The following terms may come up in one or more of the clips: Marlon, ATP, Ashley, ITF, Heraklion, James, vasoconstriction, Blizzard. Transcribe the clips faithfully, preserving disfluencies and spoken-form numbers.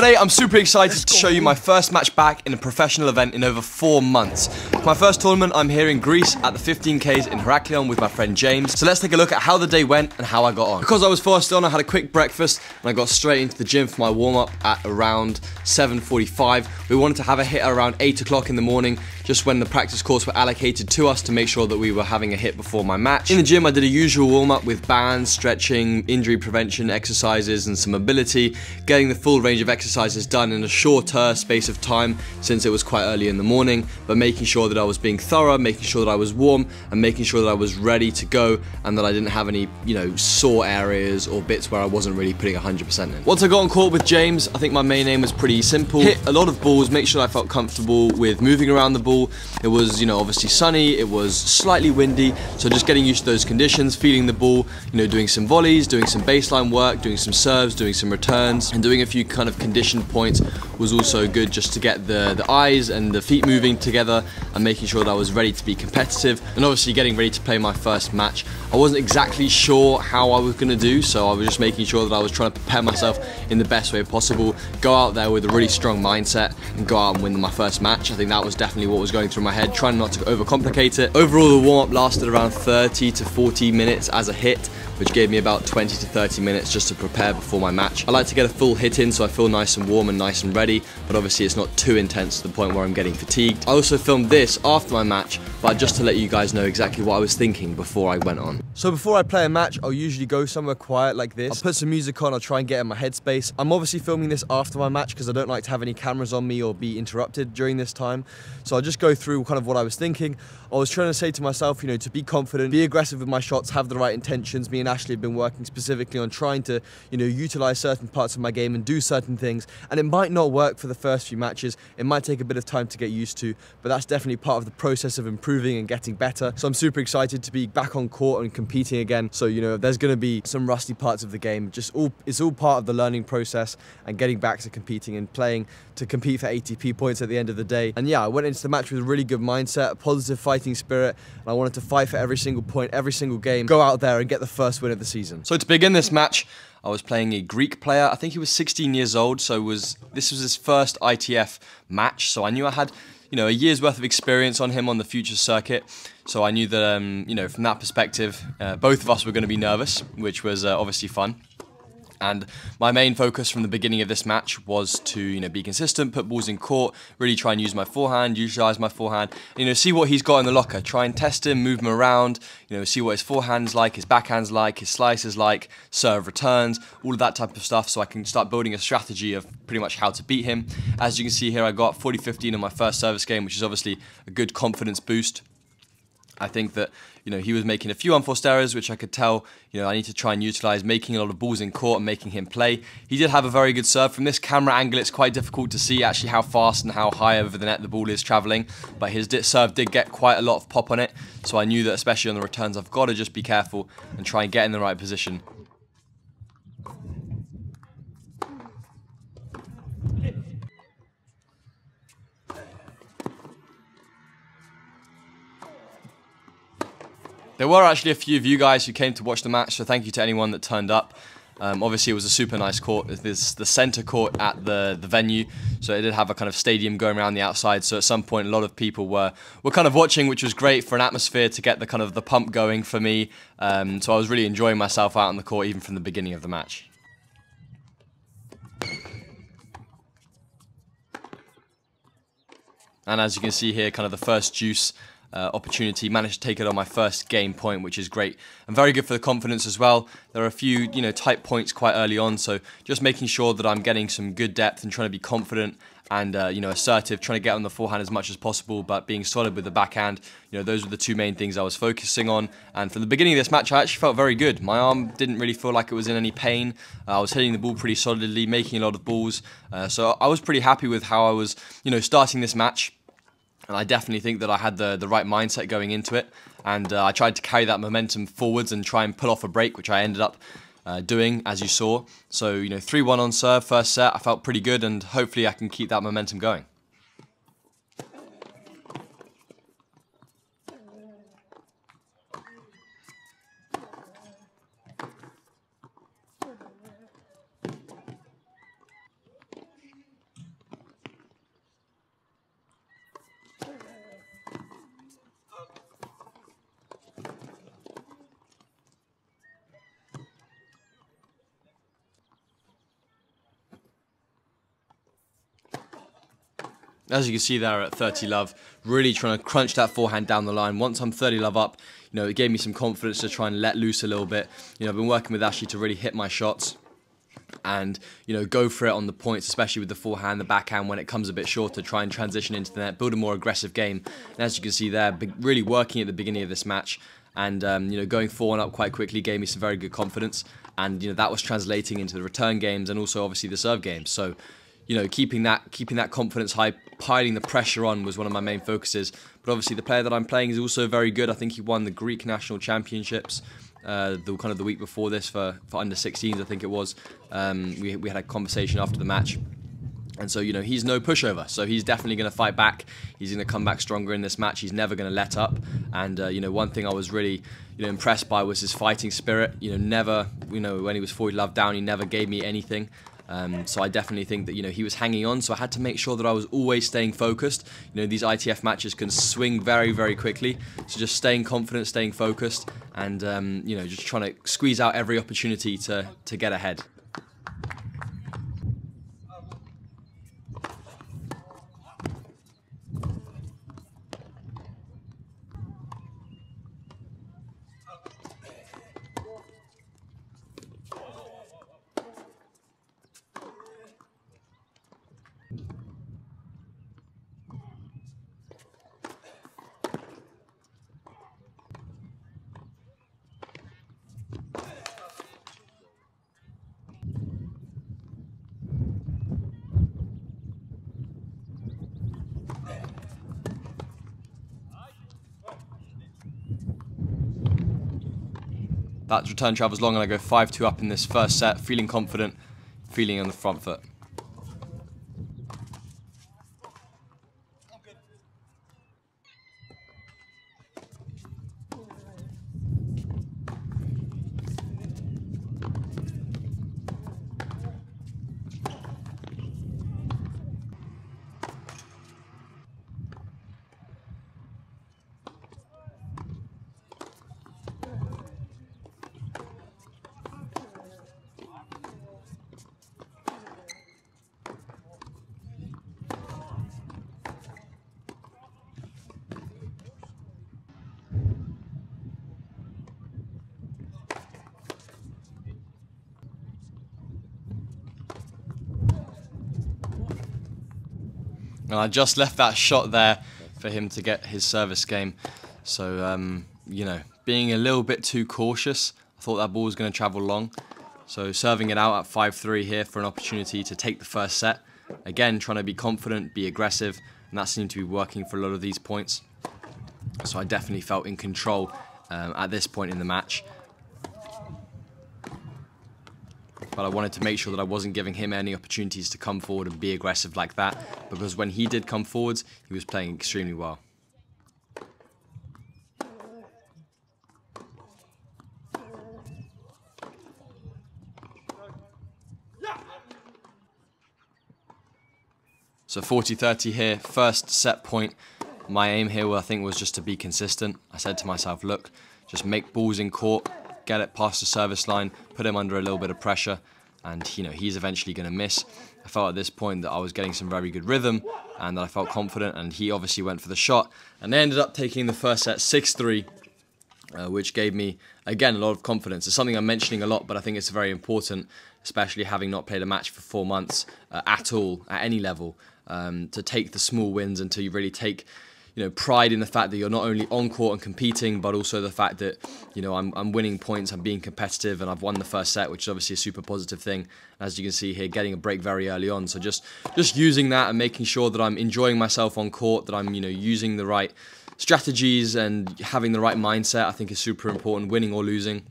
Today, I'm super excited to show you my first match back in a professional event in over four months. For my first tournament, I'm here in Greece at the fifteen Ks in Heraklion with my friend James. So let's take a look at how the day went and how I got on. Because I was first on, I had a quick breakfast and I got straight into the gym for my warm-up at around seven forty-five. We wanted to have a hit around eight o'clock in the morning, just when the practice courts were allocated to us to make sure that we were having a hit before my match. In the gym, I did a usual warm-up with bands, stretching, injury prevention exercises, and some mobility, getting the full range of exercises done in a shorter space of time since it was quite early in the morning, but making sure that I was being thorough, making sure that I was warm, and making sure that I was ready to go and that I didn't have any, you know, sore areas or bits where I wasn't really putting one hundred percent in. Once I got on court with James, I think my main aim was pretty simple. Hit a lot of balls, make sure I felt comfortable with moving around the ball. It was, you know, obviously sunny, it was slightly windy, so just getting used to those conditions, feeling the ball, you know, doing some volleys, doing some baseline work, doing some serves, doing some returns, and doing a few kind of condition points was also good just to get the, the eyes and the feet moving together and making sure that I was ready to be competitive and obviously getting ready to play my first match. I wasn't exactly sure how I was going to do, so I was just making sure that I was trying to prepare myself in the best way possible, go out there with a really strong mindset and go out and win my first match. I think that was definitely what was going through my head, trying not to overcomplicate it. Overall, the warm-up lasted around thirty to forty minutes as a hit, which gave me about twenty to thirty minutes just to prepare before my match. I like to get a full hit in so I feel nice and warm and nice and ready, but obviously it's not too intense to the point where I'm getting fatigued. I also filmed this after my match, but just to let you guys know exactly what I was thinking before I went on. So before I play a match, I'll usually go somewhere quiet like this. I'll put some music on, I'll try and get in my headspace. I'm obviously filming this after my match because I don't like to have any cameras on me or be interrupted during this time. So I'll just go through kind of what I was thinking. I was trying to say to myself, you know, to be confident, be aggressive with my shots, have the right intentions. Me and Ashley have been working specifically on trying to, you know, utilize certain parts of my game and do certain things. And it might not work for the first few matches. It might take a bit of time to get used to, but that's definitely part of the process of improving and getting better. So I'm super excited to be back on court and competing again. So, you know, there's going to be some rusty parts of the game. Just all, it's all part of the learning process and getting back to competing and playing to compete for A T P points at the end of the day. And yeah, I went into the match with a really good mindset, a positive fighting spirit, and I wanted to fight for every single point, every single game, go out there and get the first win of the season. So to begin this match, I was playing a Greek player. I think he was sixteen years old, so was this was his first I T F match, so I knew I had, you know, a year's worth of experience on him on the future circuit. So I knew that, um, you know, from that perspective, uh, both of us were going to be nervous, which was uh, obviously fun. And my main focus from the beginning of this match was to, you know, be consistent, put balls in court, really try and use my forehand, utilize my forehand, and, you know, see what he's got in the locker, try and test him, move him around, you know, see what his forehand's like, his backhand's like, his slice is like, serve returns, all of that type of stuff, so I can start building a strategy of pretty much how to beat him. As you can see here, I got forty fifteen in my first service game, which is obviously a good confidence boost. I think that, you know, he was making a few unforced errors, which I could tell, you know, I need to try and utilize, making a lot of balls in court and making him play. He did have a very good serve. From this camera angle, it's quite difficult to see actually how fast and how high over the net the ball is traveling, but his serve did get quite a lot of pop on it, so I knew that especially on the returns, I've got to just be careful and try and get in the right position. There were actually a few of you guys who came to watch the match, so thank you to anyone that turned up. Um, obviously, it was a super nice court. There's the centre court at the, the venue, so it did have a kind of stadium going around the outside, so at some point a lot of people were, were kind of watching, which was great for an atmosphere to get the kind of the pump going for me. Um, so I was really enjoying myself out on the court even from the beginning of the match. And as you can see here, kind of the first juice Uh, opportunity, managed to take it on my first game point, which is great and very good for the confidence as well. There are a few, you know, tight points quite early on, so just making sure that I'm getting some good depth and trying to be confident and uh, you know, assertive, trying to get on the forehand as much as possible, but being solid with the backhand. You know, those were the two main things I was focusing on. And from the beginning of this match, I actually felt very good. My arm didn't really feel like it was in any pain. Uh, I was hitting the ball pretty solidly, making a lot of balls. Uh, so I was pretty happy with how I was, you know, starting this match. And I definitely think that I had the, the right mindset going into it. And uh, I tried to carry that momentum forwards and try and pull off a break, which I ended up uh, doing, as you saw. So, you know, three one on serve, first set, I felt pretty good, and hopefully I can keep that momentum going. As you can see there at thirty love, really trying to crunch that forehand down the line. Once I'm thirty love up, you know, it gave me some confidence to try and let loose a little bit. You know, I've been working with Ashley to really hit my shots and, you know, go for it on the points, especially with the forehand, the backhand, when it comes a bit shorter, try and transition into the net, build a more aggressive game. And as you can see there, really working at the beginning of this match and, um, you know, going forward up quite quickly gave me some very good confidence. And, you know, that was translating into the return games and also obviously the serve games. So, you know, keeping that keeping that confidence high, piling the pressure on was one of my main focuses. But obviously the player that I'm playing is also very good. I think he won the Greek National Championships uh, the kind of the week before this for, for under sixteens, I think it was. Um, we, we had a conversation after the match. And so, you know, he's no pushover. So he's definitely going to fight back. He's going to come back stronger in this match. He's never going to let up. And, uh, you know, one thing I was really, you know, impressed by was his fighting spirit. You know, never, you know, when he was forty love down, he never gave me anything. Um, so I definitely think that, you know, he was hanging on, so I had to make sure that I was always staying focused. You know, these I T F matches can swing very, very quickly, so just staying confident, staying focused, and, um, you know, just trying to squeeze out every opportunity to, to get ahead. That return travels long and I go five two up in this first set, feeling confident, feeling on the front foot. And I just left that shot there for him to get his service game. So, um, you know, being a little bit too cautious, I thought that ball was going to travel long. So serving it out at five three here for an opportunity to take the first set. Again, trying to be confident, be aggressive, and that seemed to be working for a lot of these points. So I definitely felt in control um, at this point in the match. But I wanted to make sure that I wasn't giving him any opportunities to come forward and be aggressive like that, because when he did come forwards, he was playing extremely well. So forty thirty here, first set point. My aim here, I think, was just to be consistent. I said to myself, look, just make balls in court, get it past the service line, put him under a little bit of pressure, and you know he's eventually going to miss. I felt at this point that I was getting some very good rhythm and that I felt confident, and he obviously went for the shot. And they ended up taking the first set six three, uh, which gave me, again, a lot of confidence. It's something I'm mentioning a lot, but I think it's very important, especially having not played a match for four months uh, at all, at any level, um, to take the small wins until you really take you know, pride in the fact that you're not only on court and competing, but also the fact that, you know, I'm, I'm winning points, I'm being competitive, and I've won the first set, which is obviously a super positive thing. As you can see here, getting a break very early on. So just, just using that and making sure that I'm enjoying myself on court, that I'm, you know, using the right strategies and having the right mindset, I think is super important, winning or losing.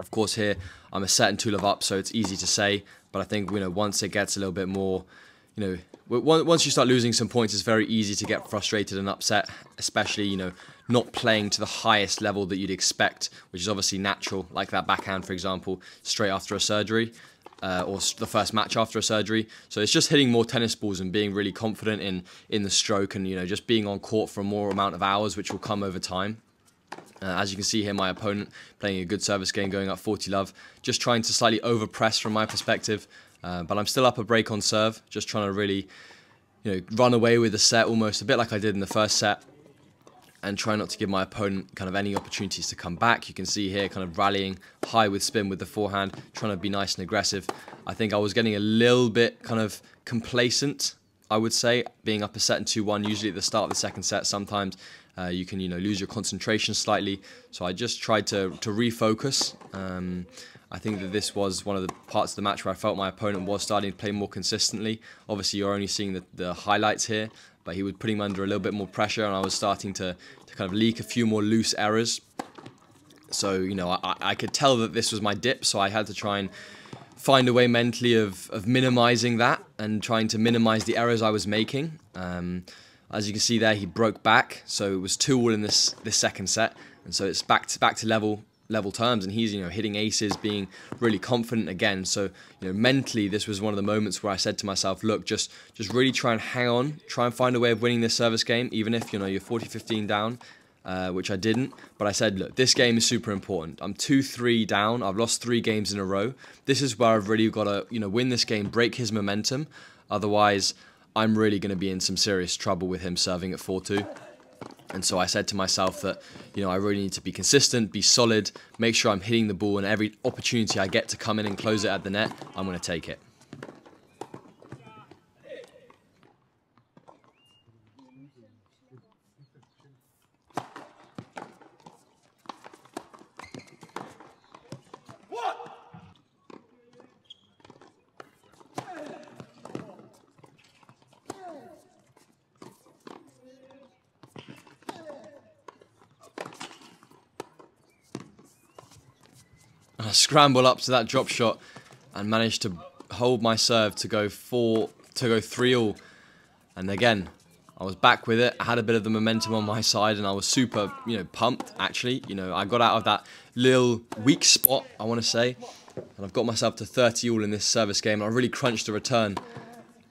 Of course, here, I'm a set and two love up, so it's easy to say, but I think, you know, once it gets a little bit more, you know, once you start losing some points, it's very easy to get frustrated and upset, especially, you know, not playing to the highest level that you'd expect, which is obviously natural, like that backhand, for example, straight after a surgery, uh, or the first match after a surgery. So it's just hitting more tennis balls and being really confident in, in the stroke and, you know, just being on court for a more amount of hours, which will come over time. Uh, as you can see here, my opponent playing a good service game, going up forty love, just trying to slightly overpress from my perspective. Uh, but I'm still up a break on serve, just trying to really you know, run away with the set almost, a bit like I did in the first set, and try not to give my opponent kind of any opportunities to come back. You can see here kind of rallying high with spin with the forehand, trying to be nice and aggressive. I think I was getting a little bit kind of complacent, I would say, being up a set and two one, usually at the start of the second set. Sometimes uh, you can, you know, lose your concentration slightly. So I just tried to, to refocus. Um, I think that this was one of the parts of the match where I felt my opponent was starting to play more consistently. Obviously, you're only seeing the, the highlights here, but he was putting him under a little bit more pressure, and I was starting to, to kind of leak a few more loose errors. So, you know, I, I could tell that this was my dip, so I had to try and find a way mentally of, of minimizing that and trying to minimize the errors I was making. Um, as you can see there, he broke back, so it was two all in this this second set, and so it's back to back to level level terms, and he's, you know, hitting aces, being really confident again. So, you know, mentally this was one of the moments where I said to myself, look, just just really try and hang on, try and find a way of winning this service game, even if, you know, you're forty fifteen down, uh, which I didn't. But I said, look, this game is super important. I'm two three down, I've lost three games in a row. This is where I've really got to, you know, win this game, break his momentum. Otherwise, I'm really going to be in some serious trouble with him serving at four two. And so I said to myself that, you know, I really need to be consistent, be solid, make sure I'm hitting the ball, and every opportunity I get to come in and close it at the net, I'm going to take it. I scramble up to that drop shot and managed to hold my serve to go four to go three all. And again, I was back with it. I had a bit of the momentum on my side, and I was super, you know, pumped. Actually, you know, I got out of that little weak spot, I want to say, and I've got myself to thirty all in this service game. I really crunched a return,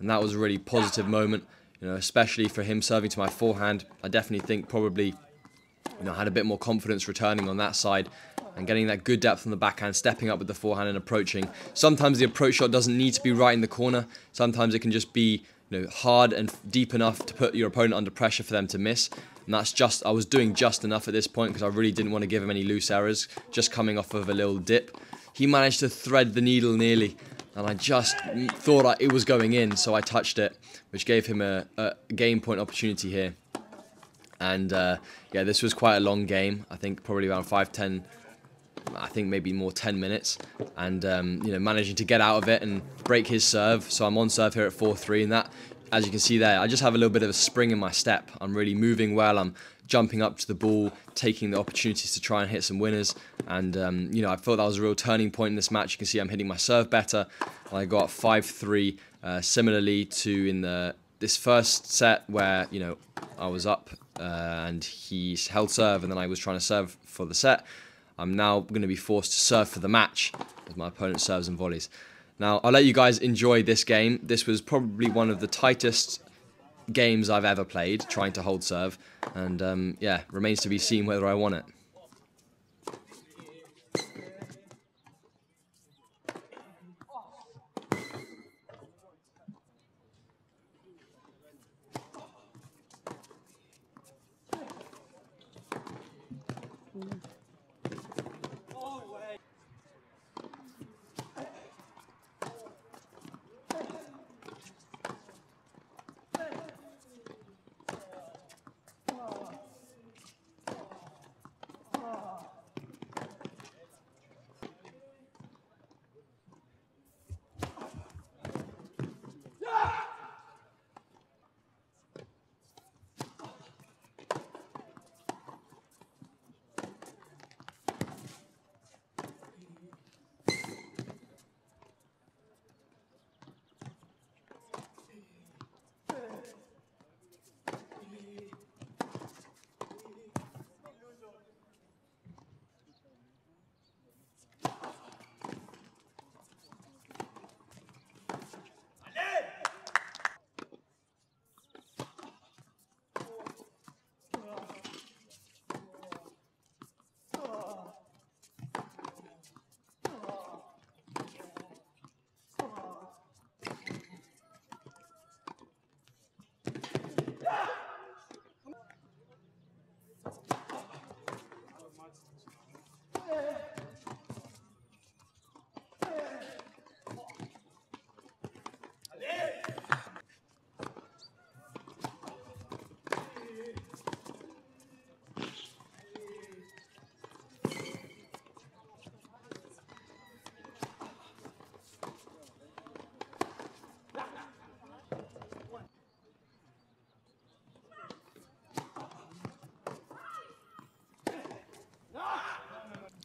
and that was a really positive moment, you know, especially for him serving to my forehand. I definitely think probably, you know, I had a bit more confidence returning on that side, and getting that good depth on the backhand, stepping up with the forehand and approaching. Sometimes the approach shot doesn't need to be right in the corner. Sometimes it can just be, you know, hard and deep enough to put your opponent under pressure for them to miss. And that's just, I was doing just enough at this point because I really didn't want to give him any loose errors, just coming off of a little dip. He managed to thread the needle nearly, and I just thought I, it was going in, so I touched it, which gave him a, a game point opportunity here. And uh, yeah, this was quite a long game. I think probably around five ten, I think maybe more ten minutes, and um, you know, managing to get out of it and break his serve. So I'm on serve here at four three, and that, as you can see there, I just have a little bit of a spring in my step. I'm really moving well, I'm jumping up to the ball, taking the opportunities to try and hit some winners, and um, you know, I thought that was a real turning point in this match. You can see I'm hitting my serve better, and I got five three, uh, similarly to in the this first set where, you know, I was up uh, and he held serve, and then I was trying to serve for the set. I'm now going to be forced to serve for the match as my opponent serves and volleys. Now, I'll let you guys enjoy this game. This was probably one of the tightest games I've ever played, trying to hold serve. And um, yeah, remains to be seen whether I won it.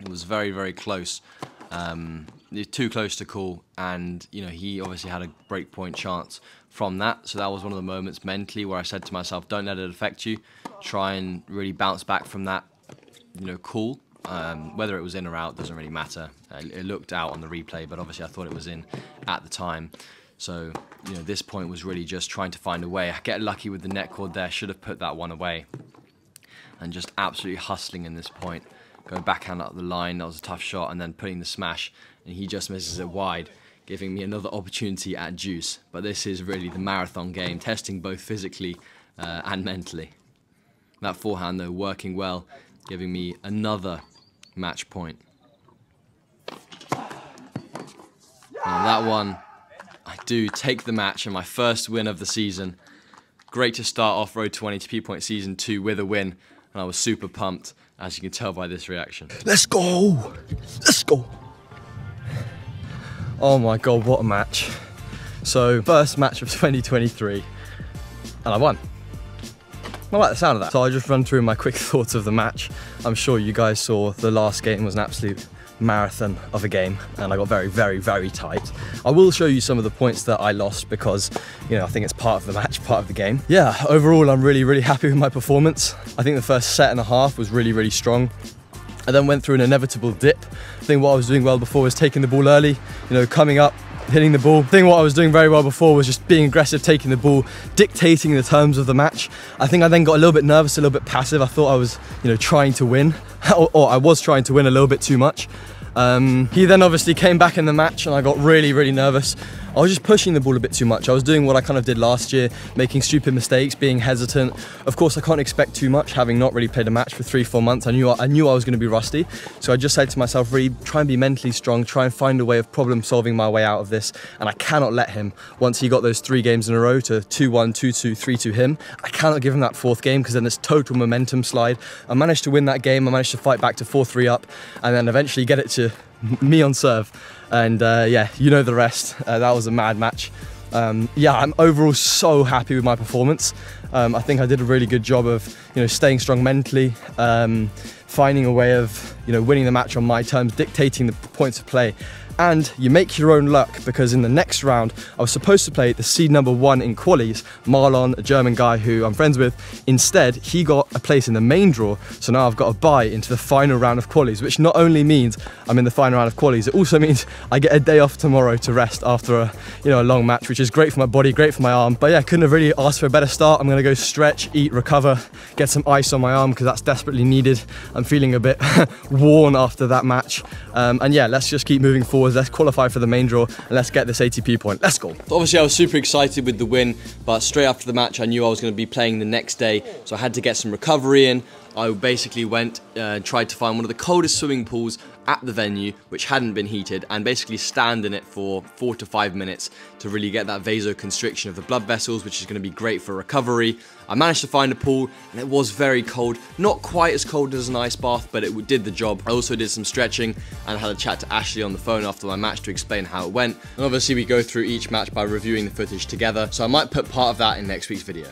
It was very, very close. Um, too close to call, and you know he obviously had a break point chance from that. So that was one of the moments mentally where I said to myself, don't let it affect you. Try and really bounce back from that, you know, call. Um, whether it was in or out doesn't really matter. It looked out on the replay, but obviously I thought it was in at the time. So you know this point was really just trying to find a way. I get lucky with the net cord there. Should have put that one away. And just absolutely hustling in this point. Going backhand up the line, that was a tough shot, and then putting the smash, and he just misses it wide, giving me another opportunity at deuce. But this is really the marathon game, testing both physically uh, and mentally. That forehand, though, working well, giving me another match point. Now that one, I do take the match and my first win of the season. Great to start off Road to A T P Point Season two with a win, and I was super pumped, as you can tell by this reaction. Let's go! Let's go! Oh my God, what a match. So, first match of twenty twenty-three, and I won. I like the sound of that. So I'll just run through my quick thoughts of the match. I'm sure you guys saw the last game was an absolute marathon of a game, and I got very, very, very tight. I will show you some of the points that I lost because, you know, I think it's part of the match, part of the game. Yeah, overall, I'm really, really happy with my performance. I think the first set and a half was really, really strong. I then went through an inevitable dip. I think what I was doing well before was taking the ball early, you know, coming up, hitting the ball. I think what I was doing very well before was just being aggressive, taking the ball, dictating the terms of the match. I think I then got a little bit nervous, a little bit passive. I thought I was, you know, trying to win, or, or I was trying to win a little bit too much. Um, he then obviously came back in the match and I got really, really nervous. I was just pushing the ball a bit too much. I was doing what I kind of did last year, making stupid mistakes, being hesitant. Of course, I can't expect too much, having not really played a match for three, four months. I knew I, I knew I was going to be rusty. So I just said to myself, really try and be mentally strong, try and find a way of problem solving my way out of this. And I cannot let him, once he got those three games in a row to two one, two two, three two him, I cannot give him that fourth game because then there's total momentum slide. I managed to win that game. I managed to fight back to four three up and then eventually get it to me on serve, and uh, yeah, you know the rest. Uh, that was a mad match. Um, yeah, I'm overall so happy with my performance. Um, I think I did a really good job of, you know, staying strong mentally, um, finding a way of, you know, winning the match on my terms, dictating the points of play. And you make your own luck, because in the next round, I was supposed to play the seed number one in qualies, Marlon, a German guy who I'm friends with. Instead, he got a place in the main draw, so now I've got a bye into the final round of qualies, which not only means I'm in the final round of qualies, it also means I get a day off tomorrow to rest after a, you know, a long match, which is great for my body, great for my arm. But yeah, couldn't have really asked for a better start. I'm gonna go stretch, eat, recover, get some ice on my arm, because that's desperately needed. I'm feeling a bit worn after that match. Um, and yeah, let's just keep moving forward. Let's qualify for the main draw and let's get this A T P point. Let's go. So obviously I was super excited with the win, but straight after the match I knew I was going to be playing the next day, so I had to get some recovery in. I basically went uh, and tried to find one of the coldest swimming pools at the venue, which hadn't been heated, and basically stand in it for four to five minutes to really get that vasoconstriction of the blood vessels, which is going to be great for recovery. I managed to find a pool, and it was very cold. Not quite as cold as an ice bath, but it did the job. I also did some stretching and had a chat to Ashley on the phone after my match to explain how it went. And obviously we go through each match by reviewing the footage together, so I might put part of that in next week's video.